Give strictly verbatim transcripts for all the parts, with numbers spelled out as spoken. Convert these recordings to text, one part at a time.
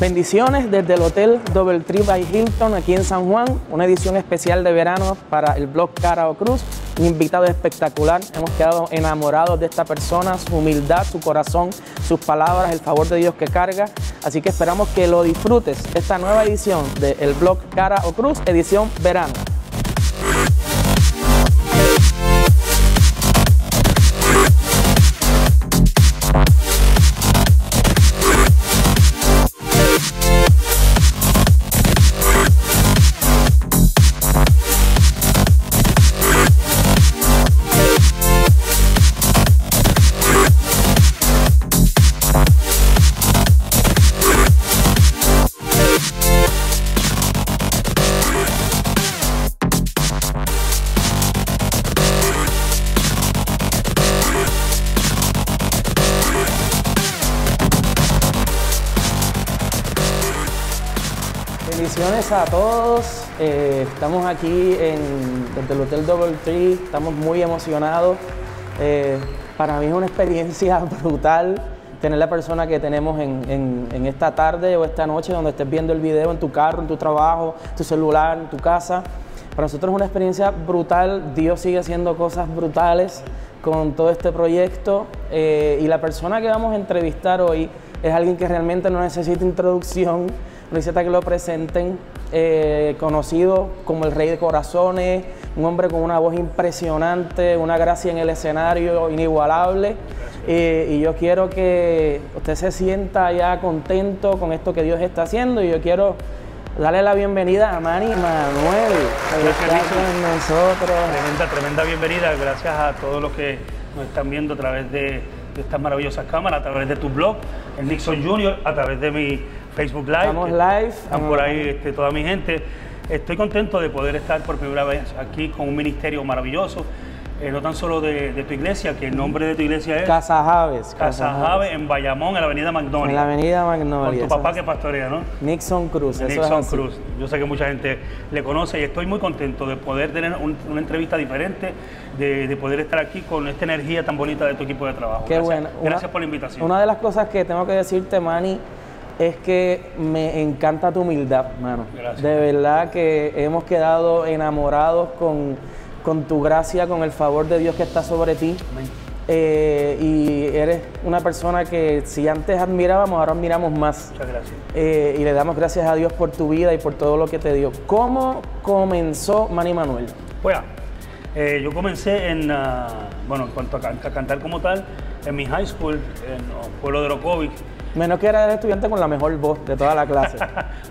Bendiciones desde el Hotel DoubleTree by Hilton aquí en San Juan, una edición especial de verano para el blog Cara o Cruz, un invitado espectacular, hemos quedado enamorados de esta persona, su humildad, su corazón, sus palabras, el favor de Dios que carga, así que esperamos que lo disfrutes, esta nueva edición del blog Cara o Cruz, edición verano. Bendiciones a todos, eh, estamos aquí en, desde el Hotel DoubleTree, estamos muy emocionados. Eh, para mí es una experiencia brutal tener la persona que tenemos en, en, en esta tarde o esta noche, donde estés viendo el video en tu carro, en tu trabajo, en tu celular, en tu casa. Para nosotros es una experiencia brutal, Dios sigue haciendo cosas brutales con todo este proyecto eh, y la persona que vamos a entrevistar hoy es alguien que realmente no necesita introducción, necesita que lo presenten, eh, conocido como el Rey de Corazones, un hombre con una voz impresionante, una gracia en el escenario inigualable. Eh, y yo quiero que usted se sienta ya contento con esto que Dios está haciendo y yo quiero darle la bienvenida a Manny Manuel, que está con nosotros. Tremenda, tremenda bienvenida, gracias a todos los que nos están viendo a través de, de estas maravillosas cámaras, a través de tu blog, el Nixon Junior, a través de mi Facebook Live, estamos live, están por ahí este, toda mi gente. Estoy contento de poder estar por primera vez aquí con un ministerio maravilloso, eh, no tan solo de, de tu iglesia, que el nombre de tu iglesia es Casa Yahveh, Casa Yahveh en Bayamón, en la avenida Magnolia. En la avenida Magnolia. Con tu papá que pastorea, ¿no? Nixon Cruz. Nixon Cruz. Yo sé que mucha gente le conoce y estoy muy contento de poder tener un, una entrevista diferente. De, de poder estar aquí con esta energía tan bonita de tu equipo de trabajo. Qué bueno. Gracias por la invitación. Una de las cosas que tengo que decirte, Manny, es que me encanta tu humildad, mano. Gracias. De verdad que hemos quedado enamorados con, con tu gracia, con el favor de Dios que está sobre ti. Amén. Eh, y eres una persona que si antes admirábamos, ahora admiramos más. Muchas gracias. Eh, y le damos gracias a Dios por tu vida y por todo lo que te dio. ¿Cómo comenzó Manny Manuel? Bueno, eh, yo comencé en, uh, bueno, en cuanto a, can a cantar como tal, en mi high school, en el pueblo de Orocovis. Menos que era el estudiante con la mejor voz de toda la clase.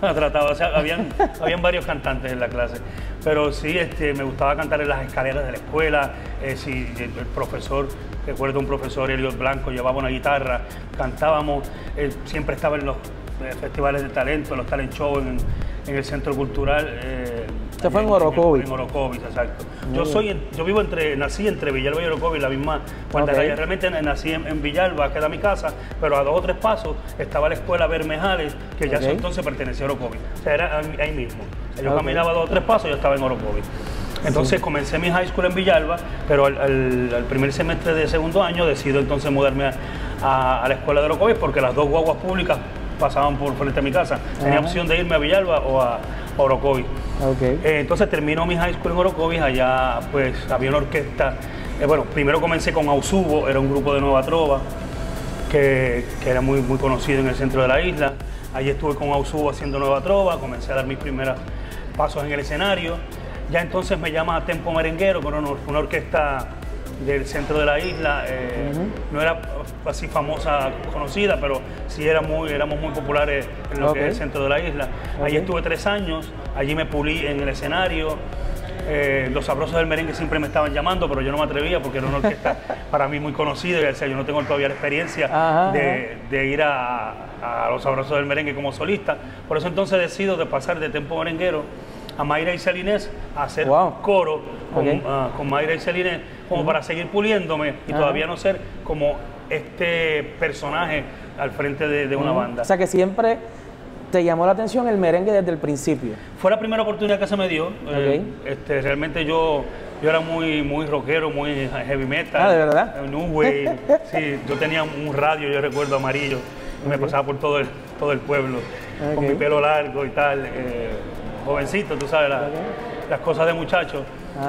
No, trataba, o sea, habían, habían varios cantantes en la clase. Pero sí, este, me gustaba cantar en las escaleras de la escuela. Eh, sí, el, el profesor, recuerdo un profesor, Eliot Blanco, llevaba una guitarra, cantábamos. Eh, siempre estaba en los eh, festivales de talento, en los talent shows, en, en el centro cultural. Eh, Usted fue en Orocovis. En Orocovis, exacto. Yo soy, yo vivo entre, nací entre Villalba y Orocovis, la misma cuanta calle. Realmente nací en, en Villalba, que era mi casa, pero a dos o tres pasos estaba la escuela Bermejales, que ya en ese entonces pertenecía a Orocovis. O sea, era ahí, ahí mismo. Yo caminaba dos o tres pasos y yo estaba en Orocovis. Entonces sí, comencé mi high school en Villalba, pero al, al, al primer semestre de segundo año decido entonces mudarme a, a, a la escuela de Orocovis porque las dos guaguas públicas pasaban por frente a mi casa. Tenía opción de irme a Villalba o a Orocovis. Okay. Eh, entonces terminó mi high school en Orocovis, allá pues había una orquesta, eh, bueno, primero comencé con Ausubo, era un grupo de nueva trova que, que era muy, muy conocido en el centro de la isla, allí estuve con Ausubo haciendo nueva trova, comencé a dar mis primeros pasos en el escenario, ya entonces me llama Tempo Merenguero, con una, una orquesta del centro de la isla, eh, uh-huh. no era así famosa, conocida, pero sí era muy, éramos muy populares en lo okay. que es el centro de la isla. Okay. Allí estuve tres años, allí me pulí en el escenario, eh, Los Sabrosos del Merengue siempre me estaban llamando, pero yo no me atrevía porque era una orquesta para mí muy conocida, y, o sea, yo no tengo todavía la experiencia ajá, de, ajá. de ir a, a Los Sabrosos del Merengue como solista, por eso entonces decido de pasar de Tempo Merenguero a Mayra y Celinés a hacer wow. coro con, okay. uh, con Mayra y Celinés como uh-huh. para seguir puliéndome y uh-huh. todavía no ser como este personaje al frente de, de una uh-huh. banda. O sea que siempre te llamó la atención el merengue desde el principio. Fue la primera oportunidad que se me dio. Okay. Eh, este, realmente yo, yo era muy, muy rockero, muy heavy metal. Ah, ¿de verdad? New wave. Sí, yo tenía un radio, yo recuerdo, amarillo. Okay. Me pasaba por todo el... todo el pueblo, okay, con mi pelo largo y tal, eh, jovencito, tú sabes, la, okay, las cosas de muchachos,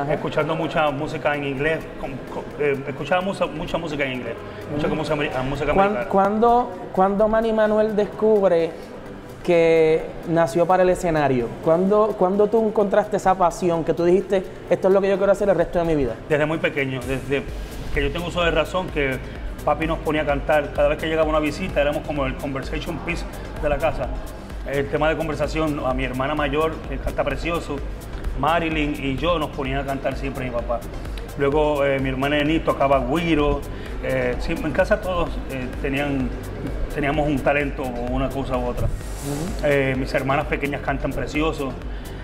escuchando mucha música en inglés, con, con, eh, escuchaba mucha, mucha música en inglés, mm. mucha música, música americana. ¿Cuándo, cuándo Manny Manuel descubre que nació para el escenario? ¿Cuándo, ¿Cuándo tú encontraste esa pasión que tú dijiste, esto es lo que yo quiero hacer el resto de mi vida? Desde muy pequeño, desde que yo tengo uso de razón, que papi nos ponía a cantar. Cada vez que llegaba una visita, éramos como el conversation piece de la casa. El tema de conversación, a mi hermana mayor, que canta precioso, Marilyn y yo nos ponían a cantar siempre mi papá. Luego eh, mi hermana Eni tocaba güiro. Eh, en casa todos eh, tenían, teníamos un talento o una cosa u otra. Uh-huh. eh, mis hermanas pequeñas cantan precioso.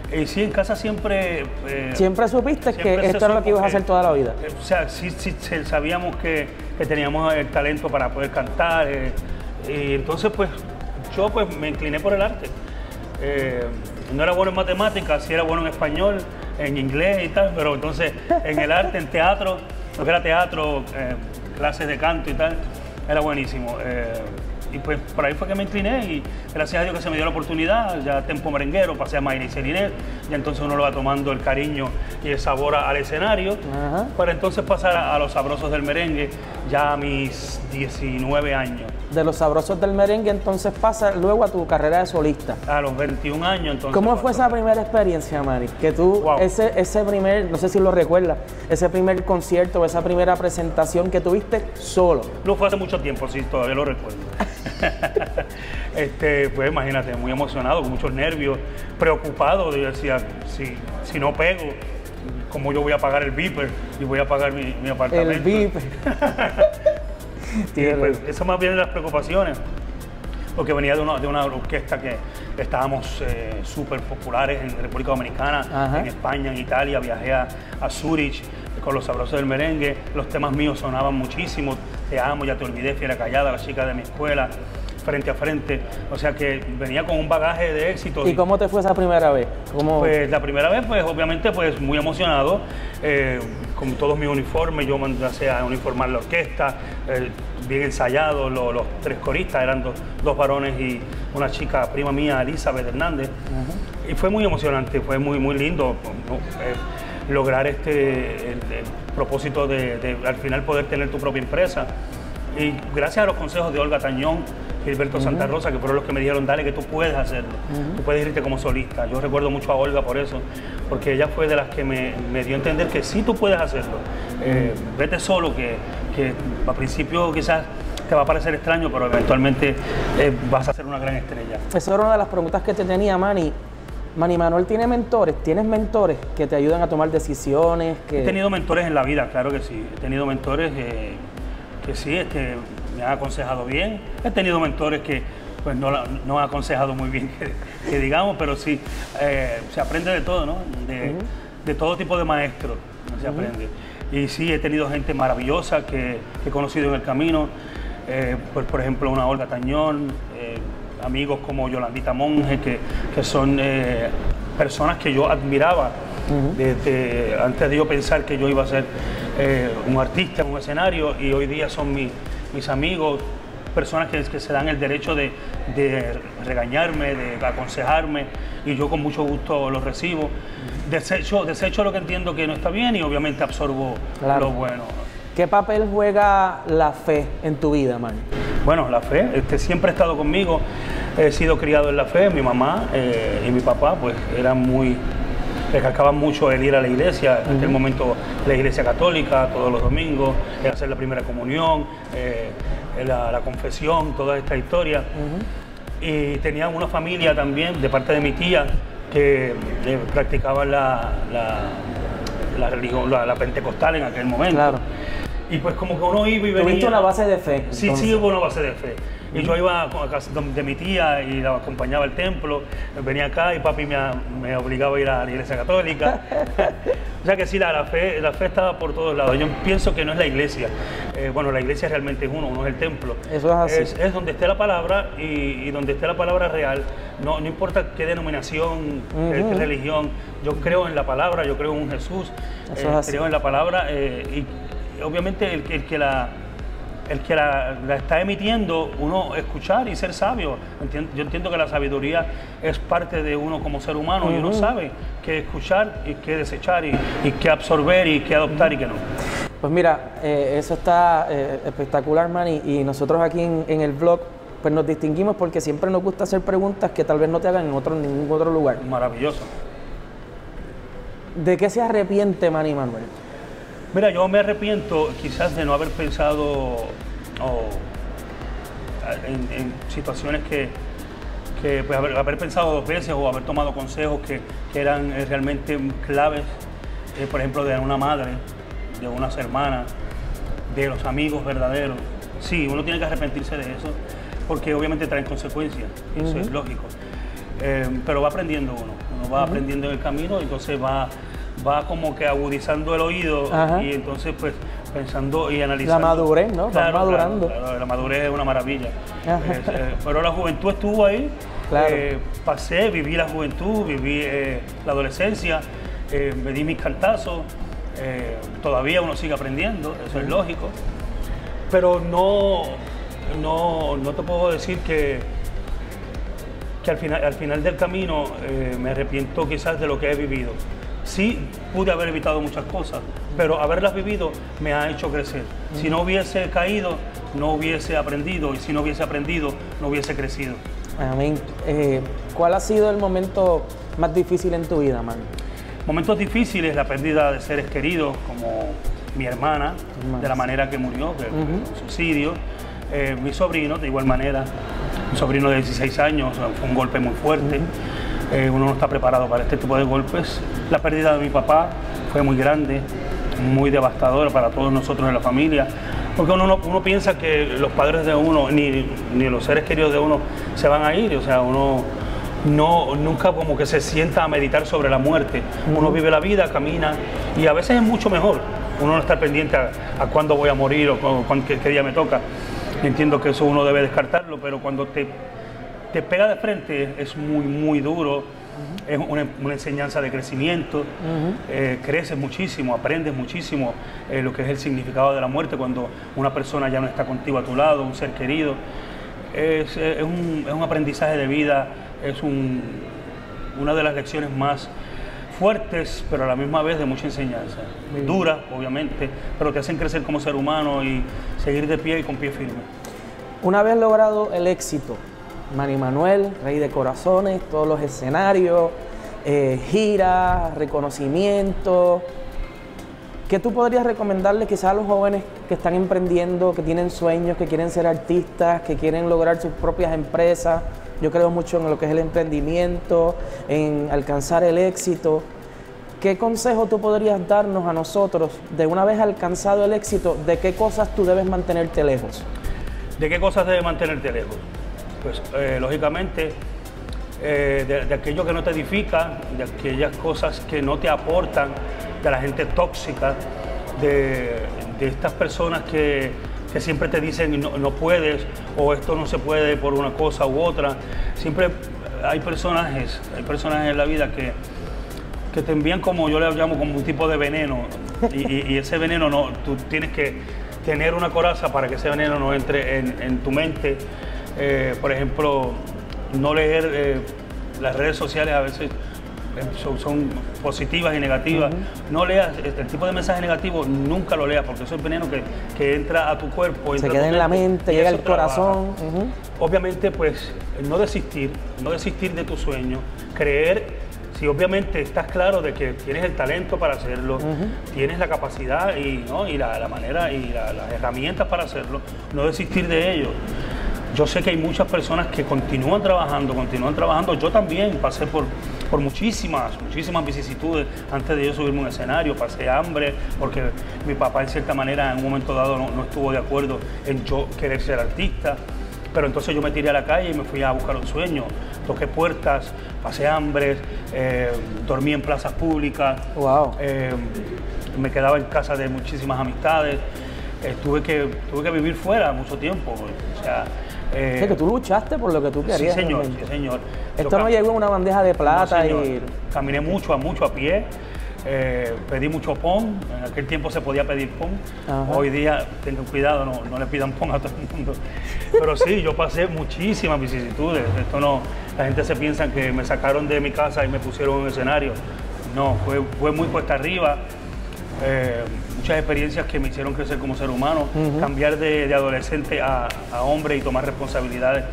Y eh, sí, en casa siempre... Eh, ¿Siempre supiste siempre que esto era lo que ibas a hacer toda la vida? Eh, o sea, sí, sí sabíamos que, que teníamos el talento para poder cantar. Eh, y entonces, pues, yo pues, me incliné por el arte. Eh, no era bueno en matemáticas, sí era bueno en español, en inglés y tal, pero entonces en el arte, en teatro, lo que era teatro, eh, clases de canto y tal, era buenísimo. Eh, Y pues por ahí fue que me incliné y gracias a Dios que se me dio la oportunidad, ya Tempo Merenguero, pasé a Mayra y Celinés, y entonces uno lo va tomando el cariño y el sabor al escenario. Ajá. Para entonces pasar a, a Los Sabrosos del Merengue, ya a mis diecinueve años. De Los Sabrosos del Merengue entonces pasa luego a tu carrera de solista. A los veintiún años entonces. ¿Cómo pasó? Fue esa primera experiencia, Mari? Que tú, wow, ese, ese primer, no sé si lo recuerdas, ese primer concierto, esa primera presentación que tuviste solo. No fue hace mucho tiempo, sí, todavía lo recuerdo. Este, pues imagínate, muy emocionado, con muchos nervios, preocupado. Yo decía, si, si no pego, ¿cómo yo voy a pagar el beeper? Y voy a pagar mi, mi apartamento. El beeper. Y pues, eso más bien eran las preocupaciones, porque venía de una, de una orquesta que estábamos eh, súper populares en República Dominicana, ajá, en España, en Italia. Viajé a, a Zurich con Los Sabrosos del Merengue, los temas míos sonaban muchísimo, Te Amo, Ya Te Olvidé, Fiera Callada, La Chica de Mi Escuela, Frente a Frente, o sea que venía con un bagaje de éxito. ¿Y, y cómo te fue esa primera vez? ¿Cómo... Pues la primera vez, pues obviamente, pues muy emocionado, eh, con todos mis uniformes, yo mandé a uniformar la orquesta, eh, bien ensayado, lo, los tres coristas, eran do, dos varones y una chica prima mía, Elizabeth Hernández, uh-huh, y fue muy emocionante, fue muy, muy lindo. Eh, lograr este el, el propósito de, de al final poder tener tu propia empresa, y gracias a los consejos de Olga Tañón, Gilberto, uh-huh, Santa Rosa, que fueron los que me dijeron, dale, que tú puedes hacerlo, uh-huh, tú puedes irte como solista. Yo recuerdo mucho a Olga por eso, porque ella fue de las que me, me dio a entender que sí tú puedes hacerlo, uh-huh, eh, vete solo, que, que al principio quizás te va a parecer extraño, pero eventualmente eh, vas a ser una gran estrella. Esa era una de las preguntas que te tenía, Manny. Manny Manuel tiene mentores, ¿tienes mentores que te ayudan a tomar decisiones? Que... He tenido mentores en la vida, claro que sí. He tenido mentores eh, que sí, este, me han aconsejado bien. He tenido mentores que pues, no, no han aconsejado muy bien, que, que digamos, pero sí, eh, se aprende de todo, ¿no? De, uh-huh, de todo tipo de maestros se aprende. Uh-huh. Y sí, he tenido gente maravillosa que, que he conocido en el camino. Eh, por, por ejemplo, una Olga Tañón, eh, amigos como Yolandita Monge, que, que son eh, personas que yo admiraba, uh-huh, desde antes de yo pensar que yo iba a ser eh, un artista en un escenario, y hoy día son mi, mis amigos, personas que, que se dan el derecho de, de regañarme, de aconsejarme, y yo con mucho gusto los recibo. Desecho, desecho lo que entiendo que no está bien y obviamente absorbo, claro, lo bueno. ¿Qué papel juega la fe en tu vida, Manny? Bueno, la fe, este, siempre ha estado conmigo, he sido criado en la fe. Mi mamá eh, y mi papá pues eran muy, recalcaban mucho el ir a la iglesia, uh-huh, en aquel momento la iglesia católica, todos los domingos, el hacer la primera comunión, eh, la, la confesión, toda esta historia. Uh-huh. Y tenía una familia también, de parte de mi tía, que eh, practicaba la, la, la religión, la, la pentecostal en aquel momento. Claro. Y pues como que uno iba y venía... ¿Tuviste una base de fe? Sí, entonces. Sí, hubo una base de fe. Y yo iba a casa de mi tía y la acompañaba al templo, venía acá y papi me, me obligaba a ir a la iglesia católica. O sea que sí, la, la, fe, la fe estaba por todos lados. Yo pienso que no es la iglesia. Eh, bueno, la iglesia realmente es uno, uno es el templo. Eso es así. Es, es donde esté la palabra y, y donde esté la palabra real. No, no importa qué denominación, uh-huh, qué, qué religión. Yo creo en la palabra, yo creo en un Jesús. Eso eh, es así. Creo en la palabra eh, y... Obviamente el, el que la el que la, la está emitiendo, uno escuchar y ser sabio. Entiendo, yo entiendo que la sabiduría es parte de uno como ser humano, uh-huh. y uno sabe qué escuchar y qué desechar y, y qué absorber y qué adoptar uh-huh. y qué no. Pues mira, eh, eso está eh, espectacular, Manny, y nosotros aquí en, en el blog pues nos distinguimos porque siempre nos gusta hacer preguntas que tal vez no te hagan en otro, ningún otro lugar. Maravilloso. ¿De qué se arrepiente Manny Manuel? Mira, yo me arrepiento quizás de no haber pensado oh, en, en situaciones que, que pues, haber, haber pensado dos veces o haber tomado consejos que, que eran eh, realmente claves, eh, por ejemplo, de una madre, de unas hermanas, de los amigos verdaderos. Sí, uno tiene que arrepentirse de eso porque obviamente traen consecuencias, eso uh-huh. es lógico. Eh, pero va aprendiendo uno, uno va uh-huh. aprendiendo en el camino, entonces va... va como que agudizando el oído. Ajá. Y entonces pues pensando y analizando. La madurez, ¿no? Claro, va madurando. Claro, claro, la madurez es una maravilla. Eh, eh, pero la juventud estuvo ahí, claro. eh, pasé, viví la juventud, viví eh, la adolescencia, eh, me di mis cantazos, eh, todavía uno sigue aprendiendo, eso es lógico. Pero no, no, no te puedo decir que... que al final, al final del camino eh, me arrepiento quizás de lo que he vivido. Sí, pude haber evitado muchas cosas, pero haberlas vivido me ha hecho crecer. Uh-huh. Si no hubiese caído, no hubiese aprendido, y si no hubiese aprendido, no hubiese crecido. Amén. Eh, ¿Cuál ha sido el momento más difícil en tu vida, Manny? Momentos difíciles, la pérdida de seres queridos, como mi hermana, Hermanos. de la manera que murió, que uh-huh. suicidio. Eh, mi sobrino, de igual manera, un sobrino de dieciséis años, fue un golpe muy fuerte. Uh-huh. Eh, uno no está preparado para este tipo de golpes. La pérdida de mi papá fue muy grande, muy devastadora para todos nosotros en la familia, porque uno, uno, uno piensa que los padres de uno, ni, ni los seres queridos de uno se van a ir, o sea, uno no, nunca como que se sienta a meditar sobre la muerte. Uno vive la vida, camina, y a veces es mucho mejor uno no estar pendiente a, a cuándo voy a morir o cu cu qué, qué día me toca. Entiendo que eso uno debe descartarlo, pero cuando te... te pega de frente, es muy, muy duro, uh-huh. es una, una enseñanza de crecimiento, uh-huh. eh, creces muchísimo, aprendes muchísimo eh, lo que es el significado de la muerte cuando una persona ya no está contigo a tu lado, un ser querido. Es, es, un, es un aprendizaje de vida, es un, una de las lecciones más fuertes, pero a la misma vez de mucha enseñanza. Muy dura, bien. obviamente, pero te hacen crecer como ser humano y seguir de pie y con pie firme. Una vez logrado el éxito, Manny Manuel, rey de corazones, todos los escenarios, eh, giras, reconocimientos. ¿Qué tú podrías recomendarle quizás a los jóvenes que están emprendiendo, que tienen sueños, que quieren ser artistas, que quieren lograr sus propias empresas? Yo creo mucho en lo que es el emprendimiento, en alcanzar el éxito. ¿Qué consejo tú podrías darnos a nosotros de una vez alcanzado el éxito, de qué cosas tú debes mantenerte lejos? ¿De qué cosas debes mantenerte lejos? Pues eh, lógicamente eh, de, de aquello que no te edifica, de aquellas cosas que no te aportan, de la gente tóxica, de, de estas personas que, que siempre te dicen no, no puedes o esto no se puede por una cosa u otra. Siempre hay personajes, hay personajes en la vida que, que te envían como yo le llamo como un tipo de veneno y, y, y ese veneno no, tú tienes que tener una coraza para que ese veneno no entre en, en tu mente. Eh, por ejemplo, no leer eh, las redes sociales a veces son, son positivas y negativas. Uh-huh. No leas el tipo de mensaje negativo, nunca lo leas porque eso es veneno que, que entra a tu cuerpo. Se queda en la mente, llega al corazón. Uh-huh. Obviamente, pues, no desistir, no desistir de tu sueño, creer. Si obviamente estás claro de que tienes el talento para hacerlo, uh-huh. tienes la capacidad y, ¿no? y la, la manera y la, las herramientas para hacerlo, no desistir de ello. Yo sé que hay muchas personas que continúan trabajando, continúan trabajando. Yo también pasé por, por muchísimas, muchísimas vicisitudes antes de yo subirme a un escenario. Pasé hambre porque mi papá, en cierta manera, en un momento dado no, no estuvo de acuerdo en yo querer ser artista. Pero entonces yo me tiré a la calle y me fui a buscar un sueño. Toqué puertas, pasé hambre, eh, dormí en plazas públicas. Wow. Eh, me quedaba en casa de muchísimas amistades. Eh, tuve que, tuve que vivir fuera mucho tiempo. O sea, Eh, sí, que tú luchaste por lo que tú querías. Sí, señor, sí, señor. Esto yo no llegó en una bandeja de plata. No, y... Caminé mucho, a mucho a pie. eh, pedí mucho pon, en aquel tiempo se podía pedir pon, ajá. Hoy día tengan cuidado, no, no le pidan pon a todo el mundo, pero sí, yo pasé muchísimas vicisitudes, esto no, la gente se piensa que me sacaron de mi casa y me pusieron en un escenario, no, fue, fue muy cuesta arriba, eh, muchas experiencias que me hicieron crecer como ser humano, uh-huh. Cambiar de, de adolescente a, a hombre y tomar responsabilidades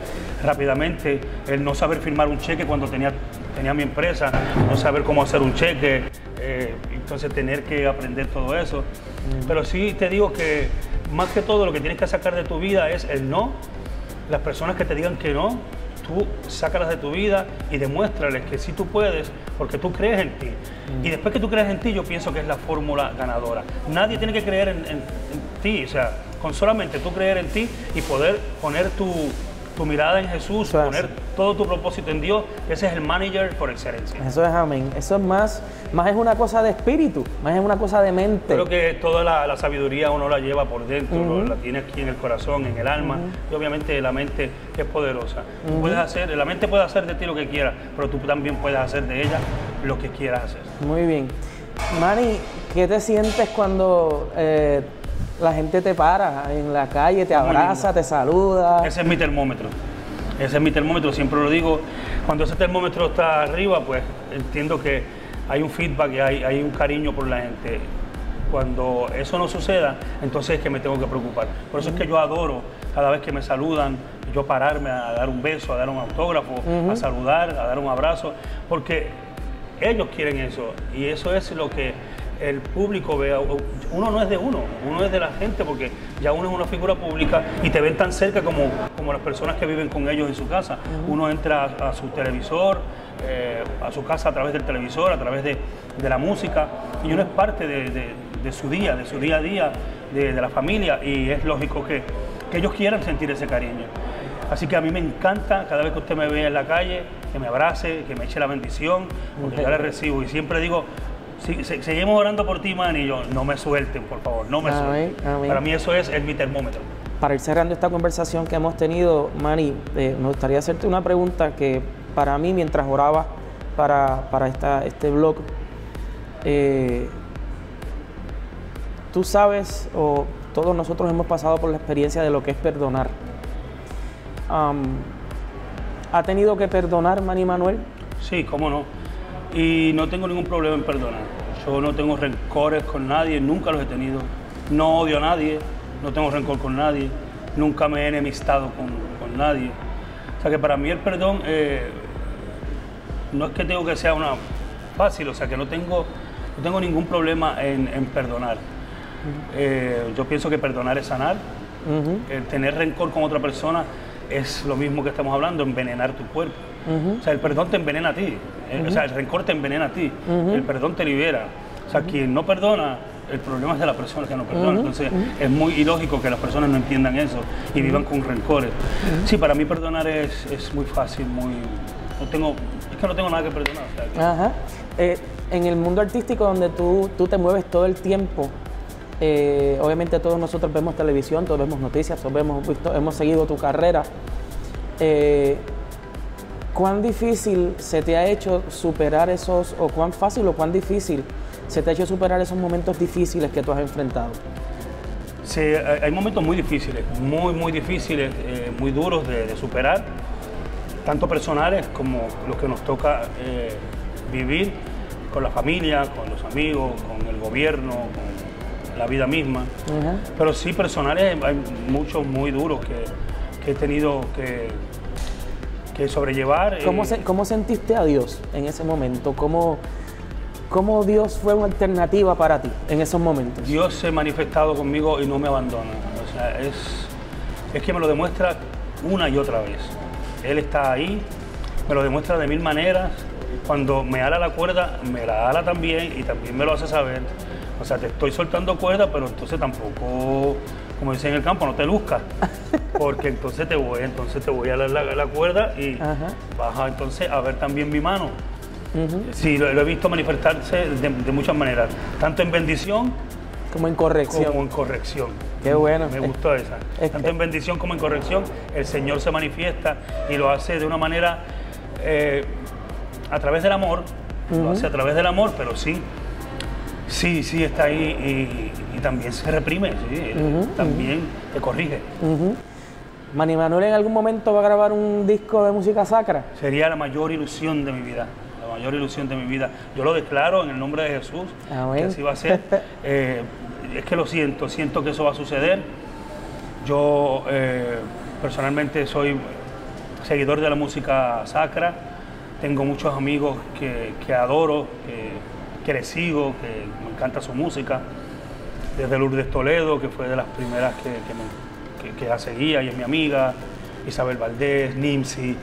rápidamente, el no saber firmar un cheque cuando tenía... Tenía mi empresa, no saber cómo hacer un cheque, eh, entonces tener que aprender todo eso. Mm. Pero sí te digo que más que todo lo que tienes que sacar de tu vida es el no. Las personas que te digan que no, tú sácalas de tu vida y demuéstrales que sí tú puedes porque tú crees en ti. Mm. Y después que tú crees en ti, yo pienso que es la fórmula ganadora. Nadie tiene que creer en, en, en ti, o sea, con solamente tú creer en ti y poder poner tu... tu mirada en Jesús, eso poner así. Todo tu propósito en Dios, ese es el manager por excelencia. Eso es amén, eso es más, más es una cosa de espíritu, más es una cosa de mente. Creo que toda la, la sabiduría uno la lleva por dentro, uh-huh. La tiene aquí en el corazón, en el alma, uh-huh. Y obviamente la mente es poderosa. Uh-huh. Puedes hacer, la mente puede hacer de ti lo que quiera, pero tú también puedes hacer de ella lo que quieras hacer. Muy bien. Manny, ¿qué te sientes cuando... Eh, la gente te para en la calle, te abraza, te saluda? Ese es mi termómetro. Ese es mi termómetro, siempre lo digo. Cuando ese termómetro está arriba, pues entiendo que hay un feedback, hay, hay un cariño por la gente. Cuando eso no suceda, entonces es que me tengo que preocupar. Por eso es que yo adoro cada vez que me saludan, yo pararme a dar un beso, a dar un autógrafo, uh-huh. A saludar, a dar un abrazo, porque ellos quieren eso. Y eso es lo que... el público vea, uno no es de uno, uno es de la gente, porque ya uno es una figura pública y te ven tan cerca como, como las personas que viven con ellos en su casa. Uh-huh. Uno entra a, a su televisor, eh, a su casa a través del televisor, a través de, de la música, y uno es parte de, de, de su día, de su día a día, de, de la familia, y es lógico que, que ellos quieran sentir ese cariño. Así que a mí me encanta cada vez que usted me ve en la calle, que me abrace, que me eche la bendición, porque uh-huh. Yo la recibo y siempre digo... Si, si, seguimos orando por ti, Manny, y yo, no me suelten, por favor, no me amén, suelten. Amén. Para mí eso es, es mi termómetro. Para ir cerrando esta conversación que hemos tenido, Manny, eh, me gustaría hacerte una pregunta que para mí, mientras oraba para, para esta, este blog, eh, tú sabes, o todos nosotros hemos pasado por la experiencia de lo que es perdonar. Um, ¿Ha tenido que perdonar, Manny Manuel? Sí, cómo no. Y no tengo ningún problema en perdonar. Yo no tengo rencores con nadie, nunca los he tenido. No odio a nadie, no tengo rencor con nadie, nunca me he enemistado con, con nadie. O sea que para mí el perdón eh, no es que tengo que sea una fácil, o sea que no tengo, no tengo ningún problema en, en perdonar. Uh-huh. eh, yo pienso que perdonar es sanar. Uh-huh. eh, tener rencor con otra persona es lo mismo que estamos hablando, envenenar tu cuerpo. Uh-huh. O sea, el perdón te envenena a ti. Uh-huh. O sea, el rencor te envenena a ti. Uh-huh. El perdón te libera. O sea, uh-huh. Quien no perdona, el problema es de la persona que no perdona. Uh-huh. Entonces, uh-huh. Es muy ilógico que las personas no entiendan eso y uh-huh. Vivan con rencores. Uh-huh. Sí, para mí perdonar es, es muy fácil, muy... No tengo... Es que no tengo nada que perdonar. O sea, que... Ajá. Eh, en el mundo artístico donde tú, tú te mueves todo el tiempo, eh, obviamente todos nosotros vemos televisión, todos vemos noticias, todos vemos, hemos seguido tu carrera. Eh, ¿Cuán difícil se te ha hecho superar esos, o cuán fácil o cuán difícil se te ha hecho superar esos momentos difíciles que tú has enfrentado? Sí, hay momentos muy difíciles, muy, muy difíciles, eh, muy duros de, de superar, tanto personales como los que nos toca eh, vivir con la familia, con los amigos, con el gobierno, con la vida misma. Uh-huh. Pero sí, personales, hay muchos muy duros que, que he tenido que... que sobrellevar. ¿Cómo, eh, se, ¿Cómo sentiste a Dios en ese momento? ¿Cómo, ¿Cómo Dios fue una alternativa para ti en esos momentos? Dios se ha manifestado conmigo y no me abandona. O sea, es, es que me lo demuestra una y otra vez. Él está ahí, me lo demuestra de mil maneras. Cuando me ala la cuerda, me la ala también y también me lo hace saber. O sea, te estoy soltando cuerda, pero entonces tampoco... Como dicen en el campo, no te luzcas, porque entonces te voy, entonces te voy a la, la, la cuerda y ajá. Baja entonces a ver también mi mano. Uh-huh. Sí, lo, lo he visto manifestarse de, de muchas maneras, tanto en bendición como en corrección. Como en corrección. Qué bueno. Me gustó esa. Es tanto que... en bendición como en corrección, el Señor se manifiesta y lo hace de una manera eh, a través del amor, uh-huh. Lo hace a través del amor, pero sí. Sí, sí, está ahí y, y también se reprime, ¿sí? Uh-huh, también uh-huh. te corrige. Uh-huh. ¿Manny Manuel en algún momento va a grabar un disco de música sacra? Sería la mayor ilusión de mi vida, la mayor ilusión de mi vida. Yo lo declaro en el nombre de Jesús, amén, que así va a ser. Eh, es que lo siento, siento que eso va a suceder. Yo eh, personalmente soy seguidor de la música sacra, tengo muchos amigos que, que adoro, que, que les sigo, que me encanta su música. Desde Lourdes Toledo, que fue de las primeras que, que me... Que, que la seguía y es mi amiga, Isabel Valdés, Nimsy,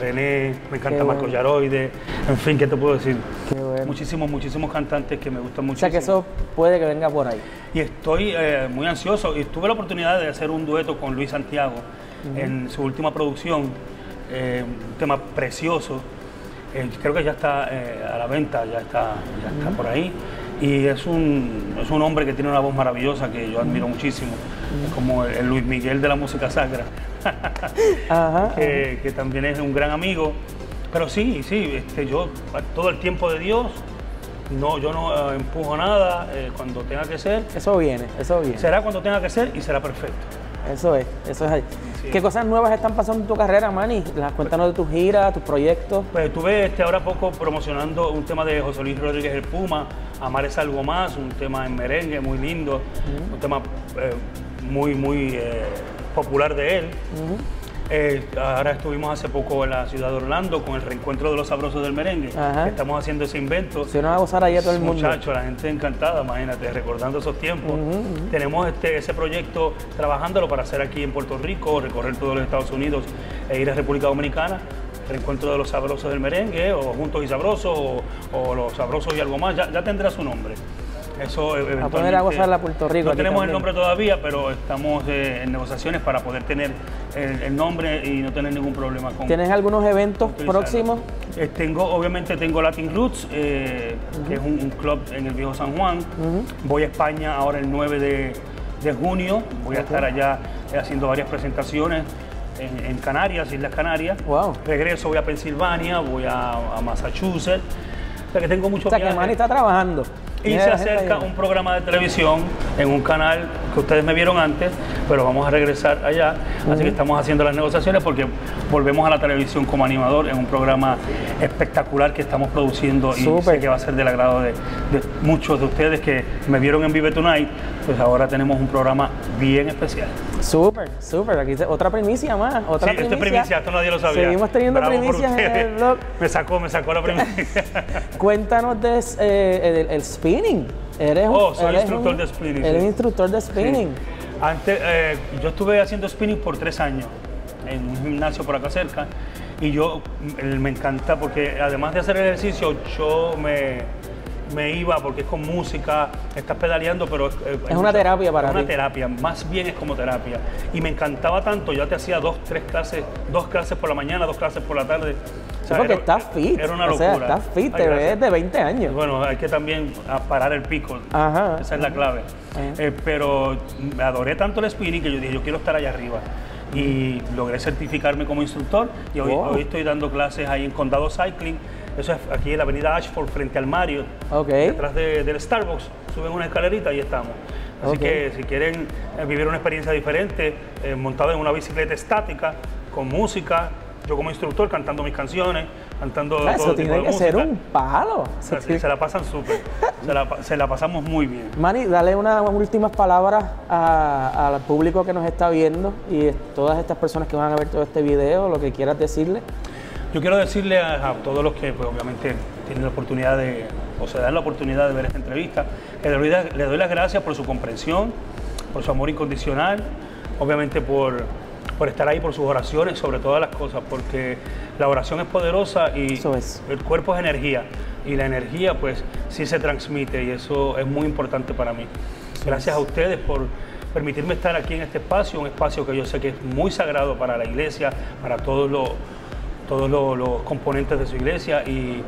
René, me encanta Marco Yaroide, en fin, ¿qué te puedo decir? Qué bueno. Muchísimos, muchísimos cantantes que me gustan mucho. O sea que eso puede que venga por ahí. Y estoy eh, muy ansioso, y tuve la oportunidad de hacer un dueto con Luis Santiago uh -huh. en su última producción, eh, un tema precioso, eh, creo que ya está eh, a la venta, ya está, ya está uh -huh. por ahí. Y es un, es un hombre que tiene una voz maravillosa que yo admiro muchísimo, mm. como el, el Luis Miguel de la música sacra, ajá, que, ajá. que también es un gran amigo. Pero sí, sí, este, yo todo el tiempo de Dios, no, yo no uh, empujo nada, eh, cuando tenga que ser. Eso viene, eso viene. Será cuando tenga que ser y será perfecto. Eso es, eso es. Sí. ¿Qué cosas nuevas están pasando en tu carrera, Manny? Las cuéntanos de tus giras, tus proyectos. Pues estuve este, ahora poco promocionando un tema de José Luis Rodríguez, el Puma, Amar es algo más, un tema en merengue muy lindo, uh-huh. un tema eh, muy, muy eh, popular de él. Uh-huh. eh, ahora estuvimos hace poco en la ciudad de Orlando con el reencuentro de Los Sabrosos del Merengue. Uh-huh. Estamos haciendo ese invento. Se nos va a gozar allá todo el mundo. Muchachos, la gente encantada, imagínate, recordando esos tiempos. Uh-huh, uh-huh. Tenemos este, ese proyecto trabajándolo para hacer aquí en Puerto Rico, recorrer todos los Estados Unidos e ir a República Dominicana. Reencuentro de Los Sabrosos del Merengue, o Juntos y Sabrosos, o, o Los Sabrosos y algo más, ya, ya tendrá su nombre. Eso eventualmente... A poner a gozar la Puerto Rico. No tenemos también el nombre todavía, pero estamos eh, en negociaciones para poder tener el, el nombre y no tener ningún problema con... ¿Tienes algunos eventos próximos? Eh, tengo, obviamente tengo Latin Roots, eh, uh-huh. que es un, un club en el viejo San Juan. Uh-huh. Voy a España ahora el nueve de junio, voy a uh-huh. estar allá eh, haciendo varias presentaciones. En, en Canarias, Islas Canarias. Wow. Regreso, voy a Pensilvania, voy a, a Massachusetts. O sea que tengo mucho. O sea viajes. Que Manny está trabajando. Y se acerca un programa de televisión en un canal que ustedes me vieron antes, pero vamos a regresar allá. Uh-huh. Así que estamos haciendo las negociaciones porque volvemos a la televisión como animador en un programa espectacular que estamos produciendo. Super. Y sé que va a ser del agrado de, de muchos de ustedes que me vieron en Vive Tonight. Pues ahora tenemos un programa bien especial. Súper, súper. Aquí te, otra primicia más. Otra sí, primicia. Esto es primicia, esto nadie lo sabía. Seguimos teniendo bravo primicias en el blog. Me sacó, me sacó la primicia. Cuéntanos del de, eh, el speech. Spinning. Eres un, oh, soy eres instructor un, de spinning. Eres sí. instructor de spinning. Sí. Antes, eh, yo estuve haciendo spinning por tres años en un gimnasio por acá cerca y yo me encanta porque además de hacer ejercicio yo me, me iba porque es con música, estás pedaleando, pero es, es, es una terapia para mí. Una terapia, más bien es como terapia y me encantaba tanto. Yo te hacía dos, tres clases, dos clases por la mañana, dos clases por la tarde. O sea, porque era, estás fit, era una locura. O sea, estás fit, te ves de veinte años. Bueno, hay que también parar el pico, ajá, esa ajá. es la clave. Eh, pero me adoré tanto el spinning que yo dije, yo quiero estar allá arriba. Y logré certificarme como instructor y hoy, wow. hoy estoy dando clases ahí en Condado Cycling. Eso es aquí en la avenida Ashford, frente al Mario, okay. detrás de, del Starbucks. Suben una escalerita y ahí estamos. Así okay. que si quieren vivir una experiencia diferente, eh, montada en una bicicleta estática, con música, yo como instructor cantando mis canciones, cantando claro, todo eso tipo tiene de que música. Ser un palo. Se, tiene... se la pasan súper, se la, se la pasamos muy bien. Manny, dale unas últimas palabras al público que nos está viendo y todas estas personas que van a ver todo este video, lo que quieras decirle. Yo quiero decirle a, a todos los que pues, obviamente tienen la oportunidad de, o se dan la oportunidad de ver esta entrevista, que le doy, le doy las gracias por su comprensión, por su amor incondicional, obviamente por... por estar ahí, por sus oraciones, sobre todas las cosas, porque la oración es poderosa y eso es. El cuerpo es energía y la energía pues sí se transmite y eso es muy importante para mí. Eso Gracias es. A ustedes por permitirme estar aquí en este espacio, un espacio que yo sé que es muy sagrado para la iglesia, para todos los, todos los, los componentes de su iglesia y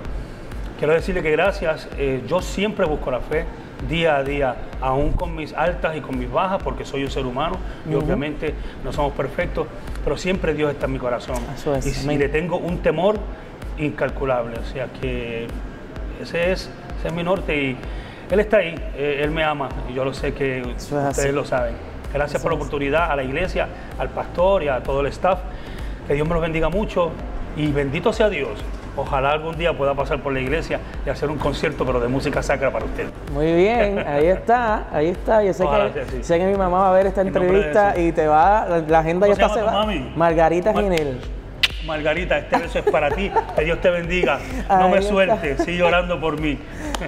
quiero decirle que gracias, eh, yo siempre busco la fe, día a día, aún con mis altas y con mis bajas, porque soy un ser humano y uh-huh. obviamente no somos perfectos, pero siempre Dios está en mi corazón. Eso es, y si le tengo un temor incalculable, o sea que ese es, ese es mi norte y Él está ahí, él me ama y yo lo sé que es ustedes así. Lo saben. Gracias Eso por la oportunidad así. A la iglesia, al pastor y a todo el staff. Que Dios me los bendiga mucho y bendito sea Dios. Ojalá algún día pueda pasar por la iglesia y hacer un concierto, pero de música sacra para usted. Muy bien, ahí está, ahí está. Yo sé, que, sí. sé que mi mamá va a ver esta entrevista y te va, la, la agenda ya está se va. Mami? Margarita Mar Ginel. Margarita, este beso es para ti, que Dios te bendiga, no ahí me sueltes, sigue orando por mí.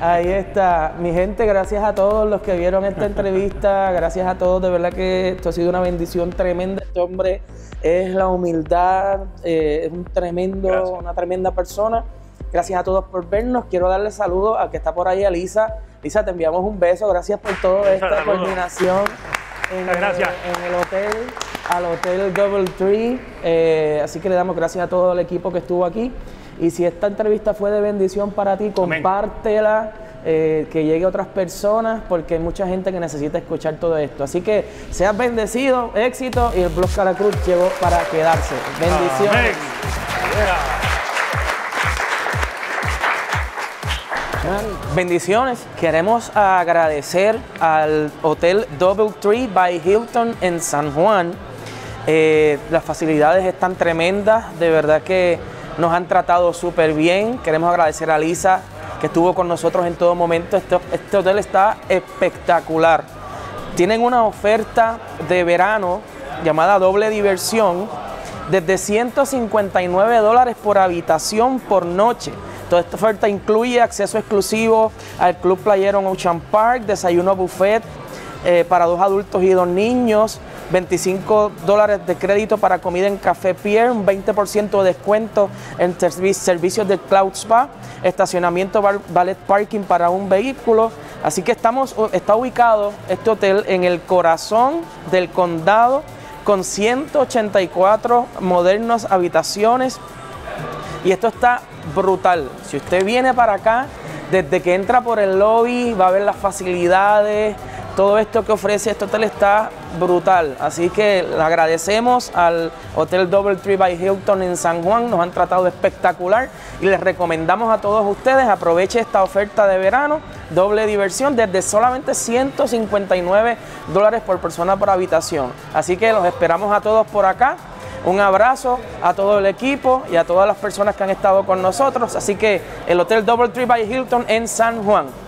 Ahí está, mi gente, gracias a todos los que vieron esta entrevista, gracias a todos, de verdad que esto ha sido una bendición tremenda. Este hombre es la humildad, eh, es un tremendo, gracias. una tremenda persona. Gracias a todos por vernos, quiero darle saludos a que está por ahí a Lisa. Lisa, te enviamos un beso, gracias por toda esta coordinación en, gracias. El, en el hotel. Al hotel DoubleTree, eh, así que le damos gracias a todo el equipo que estuvo aquí. Y si esta entrevista fue de bendición para ti, compártela, eh, que llegue a otras personas, porque hay mucha gente que necesita escuchar todo esto. Así que seas bendecido, éxito, y el blog Cara o Cruz llegó para quedarse. Bendiciones. Bendiciones. Queremos agradecer al hotel DoubleTree by Hilton en San Juan. Eh, las facilidades están tremendas, de verdad que nos han tratado súper bien. Queremos agradecer a Lisa, que estuvo con nosotros en todo momento. Este, este hotel está espectacular. Tienen una oferta de verano llamada Doble Diversión, desde ciento cincuenta y nueve dólares por habitación por noche. Toda esta oferta incluye acceso exclusivo al Club Playero en Ocean Park, desayuno buffet eh, para dos adultos y dos niños, veinticinco dólares de crédito para comida en Café Pier, un veinte por ciento de descuento en servicios del Cloud Spa, estacionamiento valet parking para un vehículo. Así que estamos, está ubicado este hotel en el corazón del condado, con ciento ochenta y cuatro modernas habitaciones, y esto está brutal. Si usted viene para acá, desde que entra por el lobby va a ver las facilidades. Todo esto que ofrece este hotel está brutal, así que le agradecemos al Hotel DoubleTree by Hilton en San Juan, nos han tratado espectacular y les recomendamos a todos ustedes, aproveche esta oferta de verano, Doble Diversión, desde solamente ciento cincuenta y nueve dólares por persona por habitación. Así que los esperamos a todos por acá, un abrazo a todo el equipo y a todas las personas que han estado con nosotros, así que el Hotel DoubleTree by Hilton en San Juan.